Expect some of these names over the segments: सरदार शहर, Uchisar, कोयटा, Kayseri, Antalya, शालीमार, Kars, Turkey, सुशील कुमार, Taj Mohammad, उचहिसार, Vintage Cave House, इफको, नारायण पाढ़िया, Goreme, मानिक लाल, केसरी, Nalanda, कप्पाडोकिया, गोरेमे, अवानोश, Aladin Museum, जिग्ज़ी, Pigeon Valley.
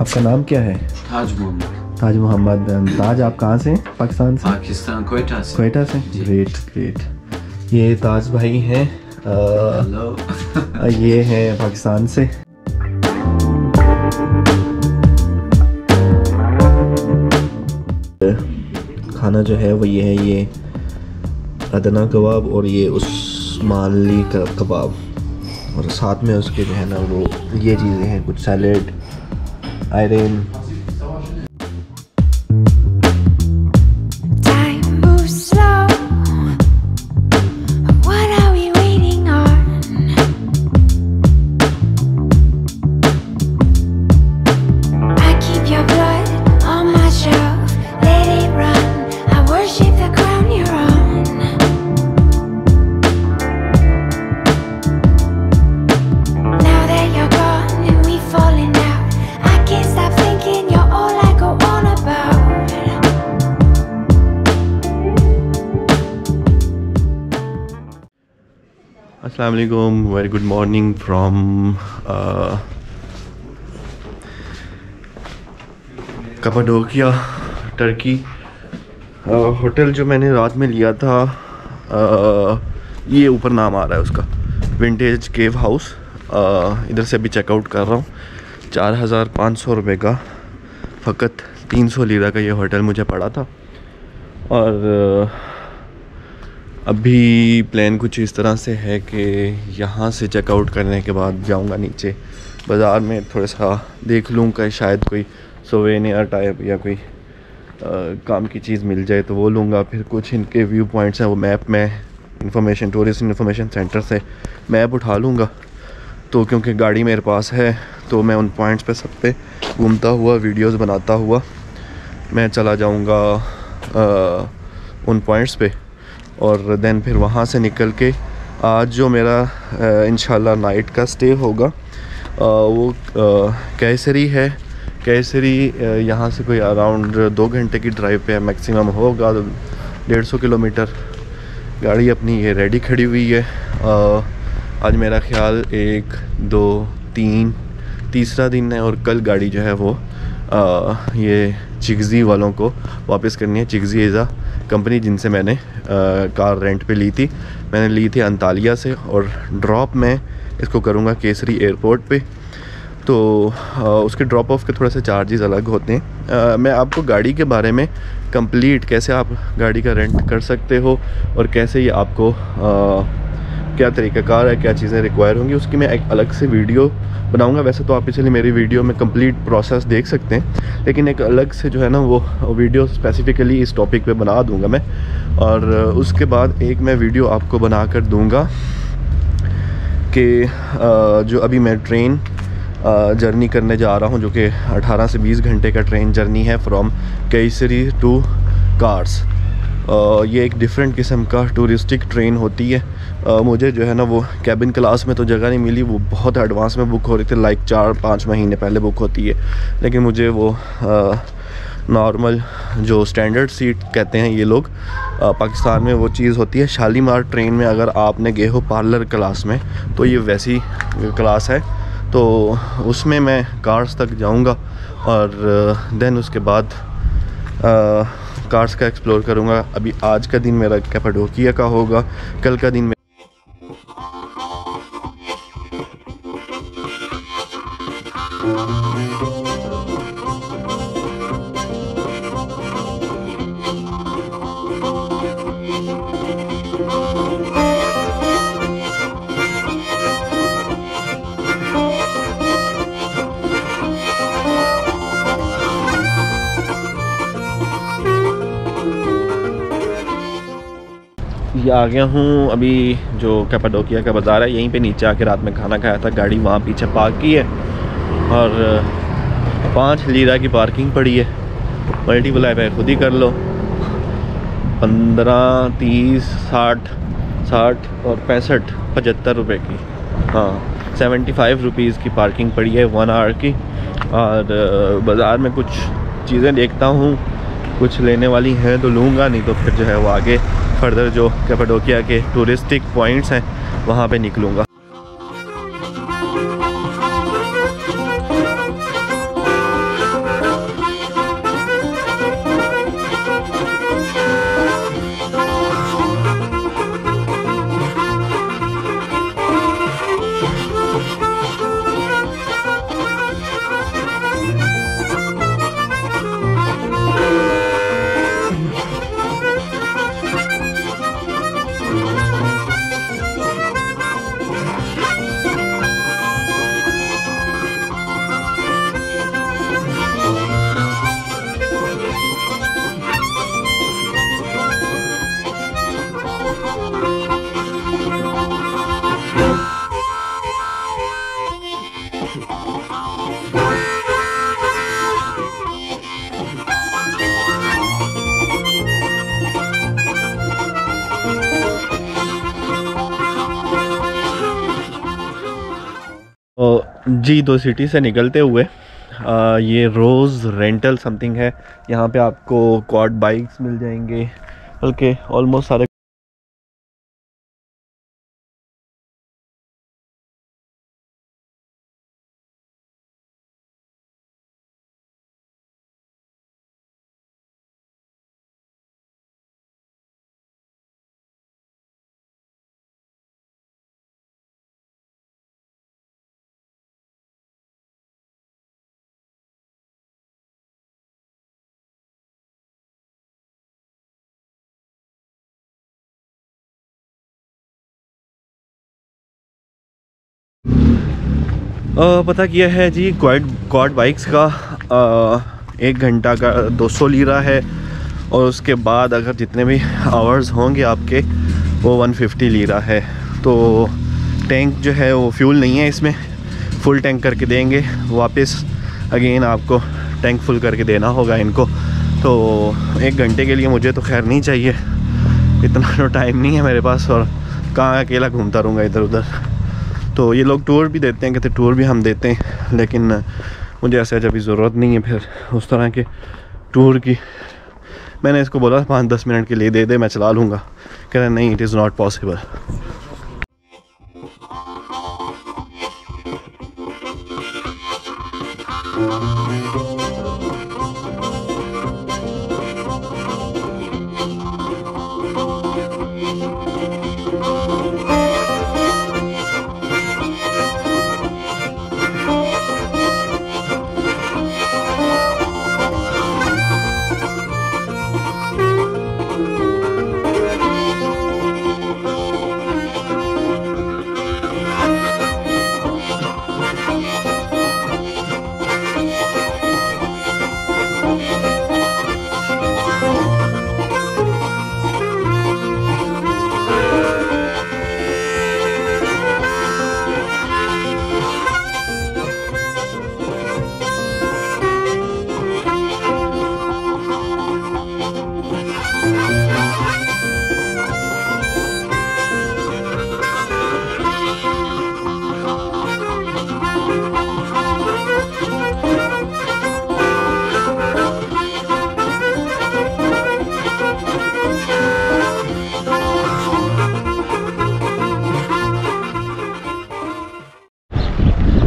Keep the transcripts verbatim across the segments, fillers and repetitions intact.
आपका नाम क्या है? ताज मोहम्मद। ताज मोहम्मद। ताज, आप कहाँ से? पाकिस्तान से? पाकिस्तान, कोयटा से। कोयटा से, ग्रेट ग्रेट। ये ताज भाई हैं। हेलो। ये हैं पाकिस्तान से। खाना जो है वो ये है, ये अदना कबाब और ये उस्मानी कबाब, और साथ में उसके जो है ना वो ये चीज़ें हैं, कुछ सैलेड, आयरन। अस्सलाम वालेकुम, very good morning from कप्पाडोकिया, Turkey. Hotel जो मैंने रात में लिया था, uh, ये ऊपर नाम आ रहा है उसका, विंटेज केव हाउस। uh, इधर से अभी चेकआउट कर रहा हूँ। चार हज़ार पाँच सौ रुपये का, फ़कत तीन सौ लीरा का ये होटल मुझे पड़ा था। और uh, अभी प्लान कुछ इस तरह से है कि यहाँ से चेकआउट करने के बाद जाऊँगा नीचे बाज़ार में, थोड़ा सा देख लूँ कि शायद कोई सोवेनियर टाइप या कोई आ, काम की चीज़ मिल जाए तो वो लूँगा। फिर कुछ इनके व्यू पॉइंट्स हैं, वो मैप में इंफॉर्मेशन, टूरिस्ट इन्फॉर्मेशन सेंटर से मैप उठा लूँगा। तो क्योंकि गाड़ी मेरे पास है तो मैं उन पॉइंट्स पे सब पे घूमता हुआ वीडियोज़ बनाता हुआ मैं चला जाऊँगा उन पॉइंट्स पे। और देन फिर वहाँ से निकल के आज जो मेरा इंशाल्लाह नाइट का स्टे होगा आ, वो आ, कैसरी है। कैसरी यहाँ से कोई अराउंड दो घंटे की ड्राइव पे मैक्सिमम होगा, डेढ़ सौ किलोमीटर। गाड़ी अपनी ये रेडी खड़ी हुई है। आ, आज मेरा ख्याल एक दो तीन तीसरा दिन है, और कल गाड़ी जो है वो आ, ये जिग्ज़ी वालों को वापस करनी है। जिग्ज़ी इज़ अ कंपनी जिनसे मैंने आ, कार रेंट पे ली थी। मैंने ली थी अंतालिया से, और ड्रॉप मैं इसको करूँगा कैसरी एयरपोर्ट पे। तो आ, उसके ड्रॉप ऑफ के थोड़े से चार्जेस अलग होते हैं। आ, मैं आपको गाड़ी के बारे में कंप्लीट, कैसे आप गाड़ी का रेंट कर सकते हो और कैसे ये आपको आ, क्या तरीक़ाकार है, क्या चीज़ें रिक्वायर होंगी, उसकी मैं एक अलग से वीडियो बनाऊंगा। वैसे तो आप पिछली मेरी वीडियो में कंप्लीट प्रोसेस देख सकते हैं, लेकिन एक अलग से जो है ना वो वीडियो स्पेसिफ़िकली इस टॉपिक पे बना दूंगा मैं। और उसके बाद एक मैं वीडियो आपको बना कर दूँगा कि जो अभी मैं ट्रेन जर्नी करने जा रहा हूँ, जो कि अठारह से बीस घंटे का ट्रेन जर्नी है from Kayseri to Kars. Uh, ये एक डिफरेंट किस्म का टूरिस्टिक ट्रेन होती है। uh, मुझे जो है ना वो कैबिन क्लास में तो जगह नहीं मिली, वो बहुत एडवांस में बुक हो रही थी, लाइक चार पाँच महीने पहले बुक होती है। लेकिन मुझे वो नॉर्मल uh, जो स्टैंडर्ड सीट कहते हैं ये लोग, uh, पाकिस्तान में वो चीज़ होती है। शालीमार ट्रेन में अगर आपने गए हो पार्लर क्लास में, तो ये वैसी क्लास है, तो उसमें मैं कार्स तक जाऊँगा। और देन uh, उसके बाद uh, कार्स का एक्सप्लोर करूँगा। अभी आज का दिन मेरा कप्पाडोकिया का होगा, कल का दिन आ गया हूँ। अभी जो कप्पाडोकिया का बाज़ार है, यहीं पे नीचे आके रात में खाना खाया था। गाड़ी वहाँ पीछे पार्क की है, और पाँच लीरा की पार्किंग पड़ी है। मल्टीप्लाई पे खुद ही कर लो, पंद्रह, तीस, साठ, साठ और पैंसठ, पचहत्तर रुपए की, हाँ सेवेंटी फाइव रुपीज़ की पार्किंग पड़ी है वन आवर की। और बाज़ार में कुछ चीज़ें देखता हूँ, कुछ लेने वाली हैं तो लूँगा, नहीं तो फिर जो है वो आगे फर्दर जो कप्पाडोकिया के टूरिस्टिक पॉइंट्स हैं वहाँ पे निकलूँगा। जी दो सिटी से निकलते हुए आ, ये रोज़ रेंटल समथिंग है। यहाँ पे आपको क्वाड बाइक्स मिल जाएंगे, बल्कि ऑलमोस्ट सारे आ, पता किया है जी क्वाड क्वाड बाइक्स का आ, एक घंटा का दो सौ लीरा है, और उसके बाद अगर जितने भी आवर्स होंगे आपके वो एक सौ पचास लीरा है। तो टैंक जो है वो फ्यूल नहीं है इसमें, फुल टैंक करके देंगे, वापस अगेन आपको टैंक फुल करके देना होगा इनको। तो एक घंटे के लिए मुझे तो खैर नहीं चाहिए, इतना तो टाइम नहीं है मेरे पास, और कहाँ अकेला घूमता रहूँगा इधर उधर। तो ये लोग टूर भी देते हैं, कहते टूर भी हम देते हैं, लेकिन मुझे ऐसे अभी ज़रूरत नहीं है फिर उस तरह के टूर की। मैंने इसको बोला पाँच दस मिनट के लिए दे दे, मैं चला लूँगा, कह रहा नहीं, it is not possible.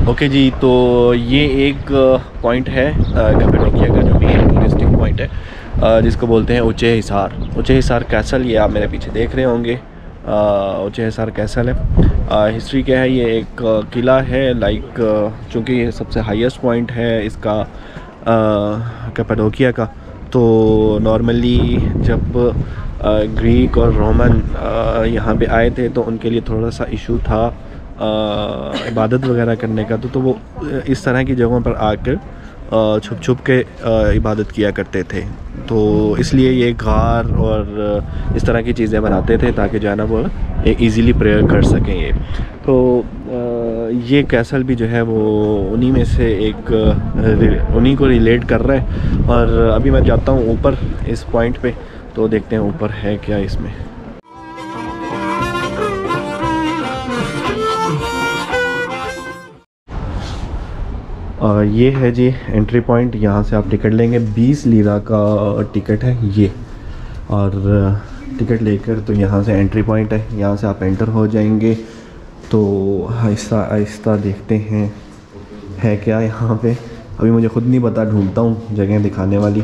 Okay okay जी, तो ये एक पॉइंट है कैप्पाडोसिया का, जो मेन टूरिस्टिक पॉइंट है, जिसको बोलते हैं उचहिसार। उचहिसार कैसल, ये आप मेरे पीछे देख रहे होंगे, उचहिसार कैसल है। हिस्ट्री क्या है, ये एक किला है, लाइक चूँकि ये सबसे हाईएस्ट पॉइंट है इसका कैप्पाडोसिया का, तो नॉर्मली जब ग्रीक और रोमन यहाँ पे आए थे तो उनके लिए थोड़ा सा इशू था इबादत वगैरह करने का, तो तो वो इस तरह की जगहों पर आकर छुप छुप के इबादत किया करते थे। तो इसलिए ये गार और इस तरह की चीज़ें बनाते थे ताकि जो है ना वो ईज़िली प्रेयर कर सकें। ये तो ये कैसल भी जो है वो उन्हीं में से एक, उन्हीं को रिलेट कर रहा है। और अभी मैं जाता हूँ ऊपर इस पॉइंट पे, तो देखते हैं ऊपर है क्या इसमें। और ये है जी एंट्री पॉइंट, यहाँ से आप टिकट लेंगे, बीस लीरा का टिकट है ये, और टिकट लेकर तो यहाँ से एंट्री पॉइंट है, यहाँ से आप एंटर हो जाएंगे। तो आहिस्ता आहिस्ता देखते हैं है क्या यहाँ पे, अभी मुझे ख़ुद नहीं पता, ढूंढता हूँ जगह दिखाने वाली।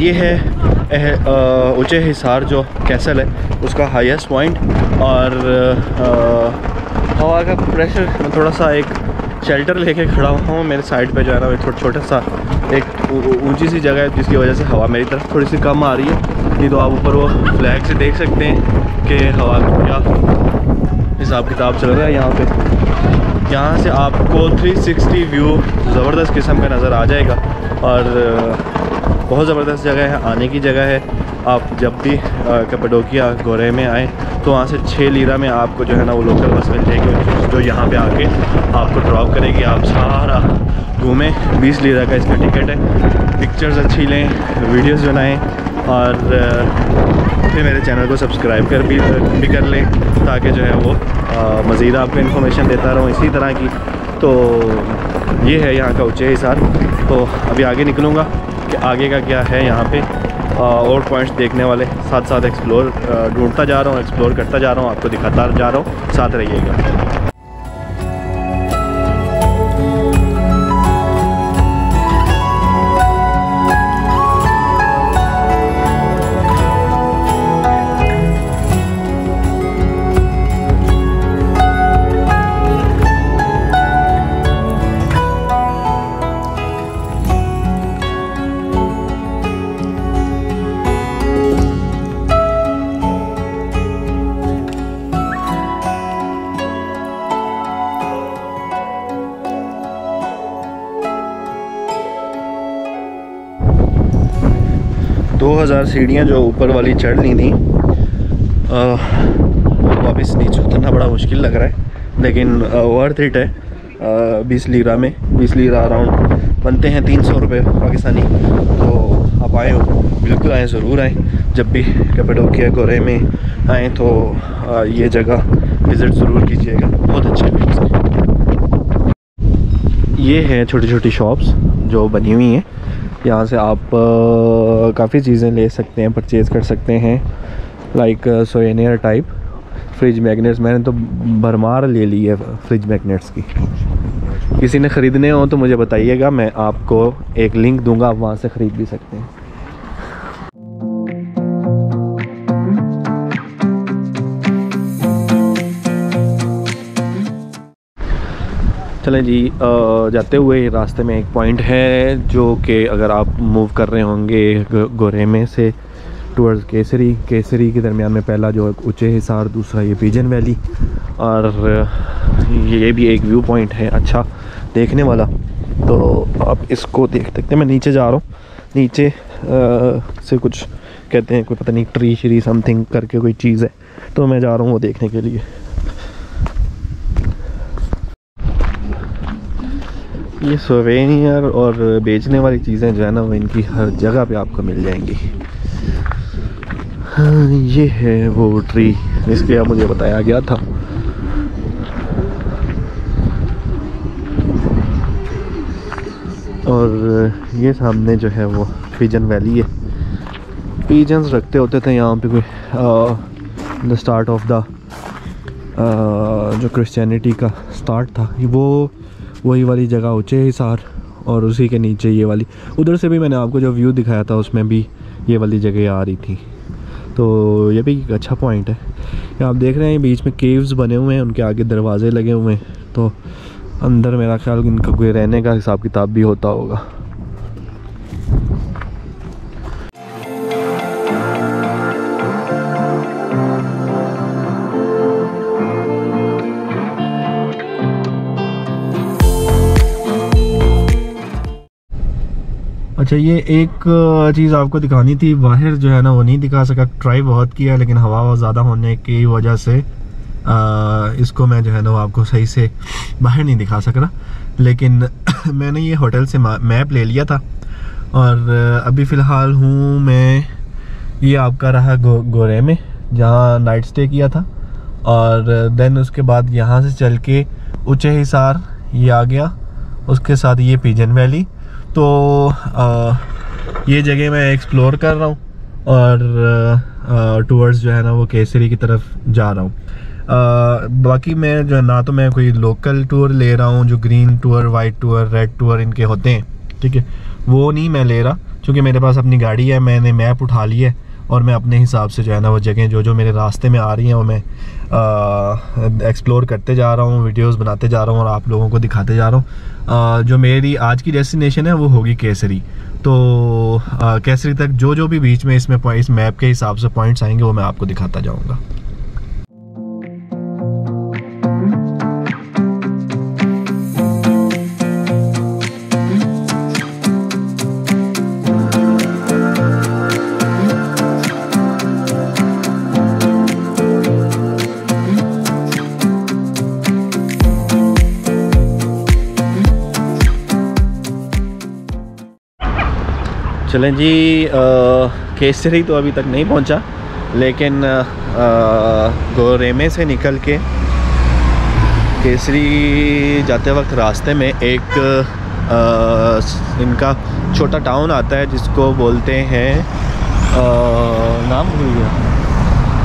ये है उचहिसार जो कैसल है उसका हाईएस्ट पॉइंट, और हवा का प्रेशर, थोड़ा सा एक शेल्टर लेके खड़ा हुआ हूँ, मेरे साइड पे जो है ना छोटा छोटा सा एक ऊंची सी जगह है जिसकी वजह से हवा मेरी तरफ थोड़ी सी कम आ रही है, नहीं तो आप ऊपर वो फ्लैग से देख सकते हैं कि हवा क्या हिसाब किताब चल रहा है यहाँ पे। यहाँ से आपको थ्री सिक्सटी व्यू ज़बरदस्त किस्म का नज़र आ जाएगा और बहुत ज़बरदस्त जगह है, आने की जगह है। आप जब भी कप्पाडोकिया गोरे में आएँ तो वहाँ से छः लीरा में आपको जो है ना वो लोकल बस मिल जाएगी जो यहाँ पे आके आपको ड्रॉप करेगी। आप सारा घूमें, बीस लीरा का इसका टिकट है। पिक्चर्स अच्छी लें, वीडियोस बनाएं और फिर मेरे चैनल को सब्सक्राइब कर भी भी कर लें ताकि जो है वो मज़ीद आपको इन्फॉर्मेशन देता रहूँ इसी तरह की। तो ये है यहाँ का उच्चहिसार। तो अभी आगे निकलूँगा कि आगे का क्या है यहाँ पर और पॉइंट्स देखने वाले, साथ साथ एक्सप्लोर ढूंढता जा रहा हूँ, एक्सप्लोर करता जा रहा हूँ, आपको दिखाता जा रहा हूँ, साथ रहिएगा। दो हज़ार सीढ़ियाँ जो ऊपर वाली चढ़ ली थी, वापस नीचे उतरना बड़ा मुश्किल लग रहा है, लेकिन वर्थ इट है। बीस लीरा में बीस लीरा अराउंड बनते हैं तीन सौ रुपये पाकिस्तानी। तो आप आए हो, बिल्कुल आएँ, ज़रूर आएँ। जब भी कप्पाडोकिया गोरे में आएँ तो आ, ये जगह विज़िट ज़रूर कीजिएगा, बहुत अच्छी है। ये हैं छोटी छोटी शॉप्स जो बनी हुई हैं, यहाँ से आप काफ़ी चीज़ें ले सकते हैं, परचेज़ कर सकते हैं, like souvenir type. Fridge magnets मैंने तो भरमार ले ली है, फ्रिज मैग्नेट्स की। किसी ने ख़रीदने हो तो मुझे बताइएगा, मैं आपको एक लिंक दूंगा, आप वहाँ से ख़रीद भी सकते हैं। चलें जी, जाते हुए रास्ते में एक पॉइंट है जो कि अगर आप मूव कर रहे होंगे गोरेमे से टूवर्ड्स केसरी, केसरी के दरमियान में पहला जो उच्चहिसार, दूसरा ये पिजन वैली, और ये भी एक व्यू पॉइंट है अच्छा देखने वाला, तो आप इसको देख सकते हैं। मैं नीचे जा रहा हूँ, नीचे आ, से कुछ कहते हैं, कोई पता नहीं ट्री श्री समथिंग करके कोई चीज़ है, तो मैं जा रहा हूँ वो देखने के लिए। ये सोवेनियर और बेचने वाली चीज़ें जो है ना वो इनकी हर जगह पे आपको मिल जाएंगी। हाँ, ये है वो ट्री जिसके आप मुझे बताया गया था। और ये सामने जो है वो पिजन वैली है। पिजन्स रखते होते थे यहाँ पे कोई, द स्टार्ट ऑफ द जो क्रिश्चियनिटी का स्टार्ट था, वो वही वाली जगह उच्चहिसार, और उसी के नीचे ये वाली, उधर से भी मैंने आपको जो व्यू दिखाया था उसमें भी ये वाली जगह आ रही थी। तो ये भी एक अच्छा पॉइंट है। आप देख रहे हैं बीच में केव्स बने हुए हैं, उनके आगे दरवाजे लगे हुए हैं, तो अंदर मेरा ख्याल इनका कोई रहने का हिसाब किताब भी होता होगा। अच्छा, ये एक चीज़ आपको दिखानी थी, बाहर जो है ना वो नहीं दिखा सका, ट्राई बहुत किया लेकिन हवा ज़्यादा होने की वजह से इसको मैं जो है ना वो आपको सही से बाहर नहीं दिखा सक रहा। लेकिन मैंने ये होटल से मैप ले लिया था और अभी फ़िलहाल हूँ मैं, ये आपका रहा गो, गोरे में जहाँ नाइट स्टे किया था, और देन उसके बाद यहाँ से चल के उच्चहिसार ये आ गया, उसके साथ ये पिजन वैली। तो आ, ये जगह मैं एक्सप्लोर कर रहा हूँ और टूवर्ड्स जो है ना वो केसरी की तरफ जा रहा हूँ। बाकी मैं जो है ना, तो मैं कोई लोकल टूर ले रहा हूँ जो green tour, white tour, red tour इनके होते हैं, ठीक है, वो नहीं मैं ले रहा, क्योंकि मेरे पास अपनी गाड़ी है, मैंने मैप उठा ली है और मैं अपने हिसाब से जो है ना वो जगह जो जो मेरे रास्ते में आ रही हैं वो मैं एक्सप्लोर करते जा रहा हूँ, वीडियोस बनाते जा रहा हूँ और आप लोगों को दिखाते जा रहा हूँ। जो मेरी आज की डेस्टिनेशन है वो होगी केसरी, तो कैसरी तक जो जो भी बीच में इसमें इस मैप के हिसाब से पॉइंट्स आएंगे वो मैं आपको दिखाता जाऊँगा। चलें जी, आ, केसरी तो अभी तक नहीं पहुंचा, लेकिन आ, गोरेमे से निकल के केसरी जाते वक्त रास्ते में एक आ, इनका छोटा टाउन आता है जिसको बोलते हैं आ, नाम भूल गया,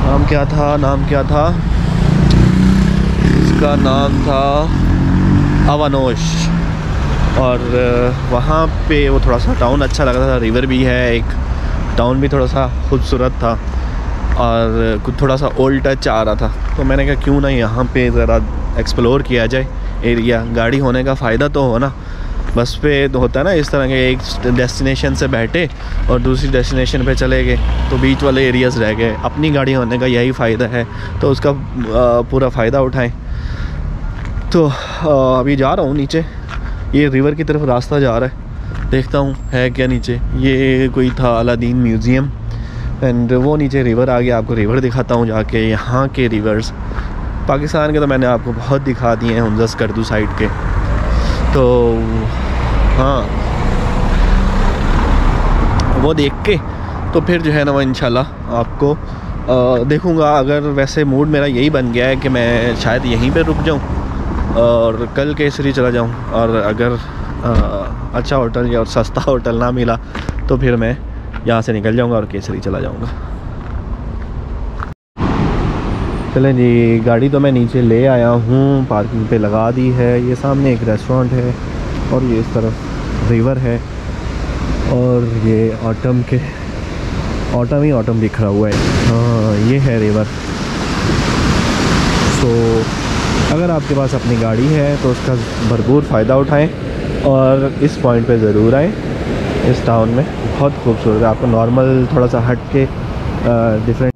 नाम क्या था नाम क्या था इसका नाम था अवानोश। और वहाँ पे वो थोड़ा सा टाउन अच्छा लग रहा था, रिवर भी है, एक टाउन भी थोड़ा सा खूबसूरत था और कुछ थोड़ा सा ओल्ड टच आ रहा था। तो मैंने कहा क्यों ना यहाँ पे ज़रा एक्सप्लोर किया जाए एरिया, गाड़ी होने का फ़ायदा तो हो ना। बस पे होता है ना इस तरह के, एक डेस्टिनेशन से बैठे और दूसरी डेस्टिनेशन पे चले गए तो बीच वाले एरियाज़ रह गए। अपनी गाड़ी होने का यही फ़ायदा है, तो उसका पूरा फ़ायदा उठाएँ। तो अभी जा रहा हूँ नीचे, ये रिवर की तरफ रास्ता जा रहा है, देखता हूँ है क्या नीचे। ये कोई था अलादीन म्यूज़ियम एंड वो नीचे रिवर आ गया। आपको रिवर दिखाता हूँ जाके, यहाँ के रिवर्स पाकिस्तान के तो मैंने आपको बहुत दिखा दिए हैं, हमजस करदू साइड के। तो हाँ वो देख के तो फिर जो है ना वो इंशाल्लाह आपको आ, देखूँगा। अगर वैसे मूड मेरा यही बन गया है कि मैं शायद यहीं पर रुक जाऊँ और कल केसरी चला जाऊं, और अगर आ, अच्छा होटल या सस्ता होटल ना मिला तो फिर मैं यहाँ से निकल जाऊंगा और केसरी चला जाऊंगा। चलें जी, गाड़ी तो मैं नीचे ले आया हूँ, पार्किंग पे लगा दी है। ये सामने एक रेस्टोरेंट है और ये इस तरफ रिवर है, और ये ऑटम के ऑटम ही ऑटम दिख रहा हुआ है। हाँ ये है रिवर। तो अगर आपके पास अपनी गाड़ी है तो उसका भरपूर फ़ायदा उठाएं और इस पॉइंट पे ज़रूर आएं। इस टाउन में बहुत खूबसूरत है, आपको नॉर्मल थोड़ा सा हट के डिफरेंट।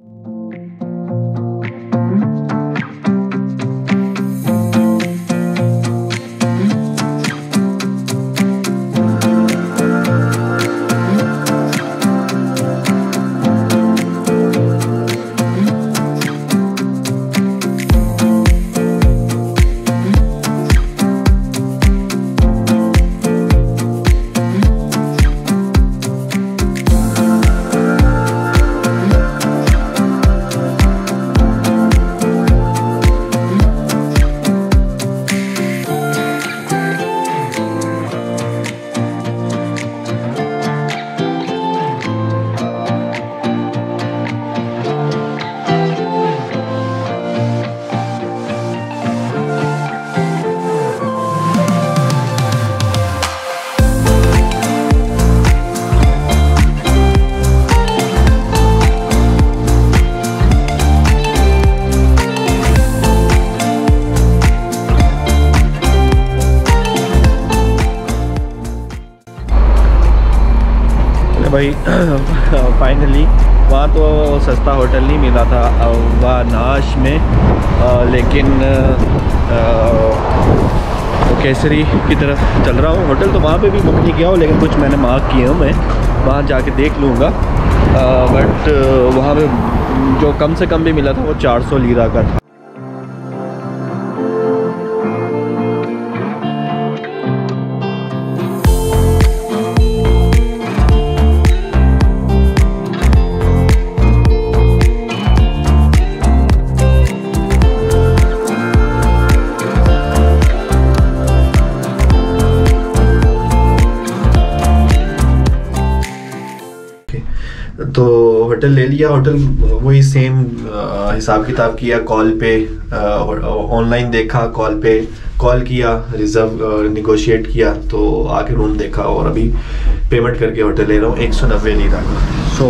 भाई फाइनली वहाँ तो सस्ता होटल नहीं मिला था अवानाश में, आ, लेकिन केसरी की तरफ चल रहा हूँ। होटल तो वहाँ पे भी बुक नहीं किया हूँ, लेकिन कुछ मैंने मार्क किए हूँ, मैं वहाँ जाके देख लूँगा। बट वहाँ पे जो कम से कम भी मिला था वो चार सौ लीरा का था। तो होटल ले लिया, होटल वही सेम हिसाब किताब किया, कॉल पे ऑनलाइन देखा, कॉल पे कॉल किया, रिज़र्व निगोशिएट किया, तो आके रूम देखा और अभी पेमेंट करके होटल ले रहा हूँ एक सौ नब्बे लीरा का। So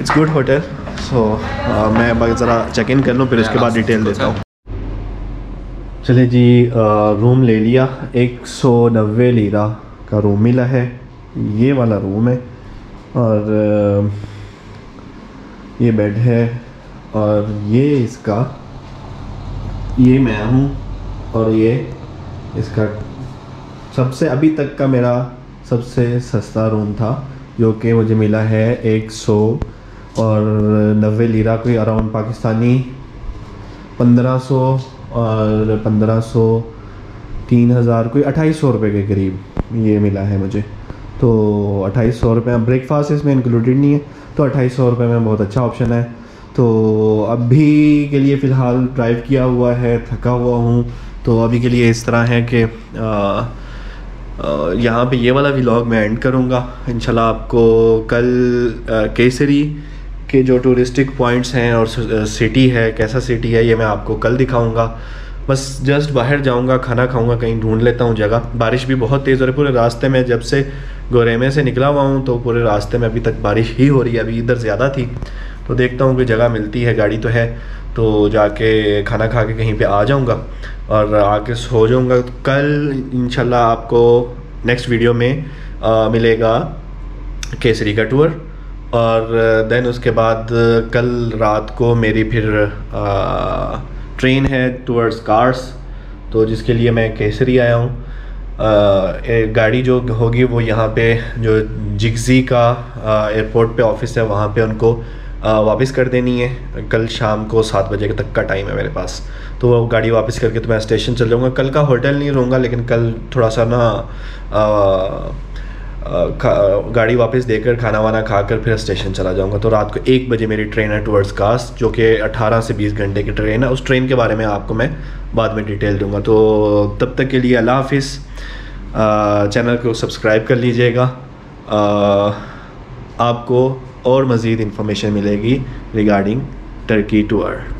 it's good hotel. So मैं ज़रा चेक इन कर लूँ, फिर उसके बाद डिटेल देता हूँ। चले जी, आ, रूम ले लिया, एक सौ नब्बे लीरा का रूम मिला है। ये वाला रूम है और ये बेड है और ये इसका ये मैं हूँ और ये इसका सबसे अभी तक का मेरा सबसे सस्ता रूम था जो कि मुझे मिला है एक सौ और नब्बे लीरा कोई अराउंड पाकिस्तानी पंद्रह सौ और पंद्रह सौ तीन हज़ार कोई अट्ठाईस सौ रुपये के करीब ये मिला है मुझे। तो अट्ठाईस सौ रुपये ब्रेकफास्ट इसमें इंक्लूडेड नहीं है तो अट्ठाईस सौ रुपये में बहुत अच्छा ऑप्शन है। तो अभी के लिए फ़िलहाल ड्राइव किया हुआ है, थका हुआ हूँ, तो अभी के लिए इस तरह है कि यहाँ पे ये वाला व्लॉग मैं एंड करूँगा। इंशाल्लाह आपको कल केसरी के जो टूरिस्टिक पॉइंट्स हैं और सिटी है कैसा सिटी है ये मैं आपको कल दिखाऊँगा। बस जस्ट बाहर जाऊँगा, खाना खाऊँगा, कहीं ढूंढ लेता हूँ जगह। बारिश भी बहुत तेज़ हो रही है पूरे रास्ते में, जब से गोरेमे से निकला हुआ हूँ तो पूरे रास्ते में अभी तक बारिश ही हो रही है, अभी इधर ज़्यादा थी। तो देखता हूँ कि जगह मिलती है, गाड़ी तो है, तो जाके खाना खा के कहीं पे आ जाऊँगा और आके सो जाऊँगा। कल इंशाल्लाह आपको नेक्स्ट वीडियो में आ, मिलेगा केसरी का टूर और देन उसके बाद कल रात को मेरी फिर आ, ट्रेन है टूवर्ड्स कार्स, तो जिसके लिए मैं केसरी आया हूँ। गाड़ी जो होगी वो यहाँ पे जो जिग्जी का एयरपोर्ट पे ऑफिस है वहाँ पे उनको आ, वापस कर देनी है। कल शाम को सात बजे तक का टाइम है मेरे पास, तो वो गाड़ी वापस करके तो मैं स्टेशन चल जाऊँगा। कल का होटल नहीं रहूँगा लेकिन कल थोड़ा सा ना आ, आ, गाड़ी वापस देकर खाना वाना खाकर फिर स्टेशन चला जाऊँगा। तो रात को एक बजे मेरी ट्रेन है टूवर्ड्स कार्स जो कि अठारह से बीस घंटे की ट्रेन है। उस ट्रेन के बारे में आपको मैं बाद में डिटेल दूँगा। तो तब तक के लिए अल्लाह हाफिज़। चैनल को सब्सक्राइब कर लीजिएगा, आपको और मज़ीद इंफॉर्मेशन मिलेगी रिगार्डिंग टर्की टूर।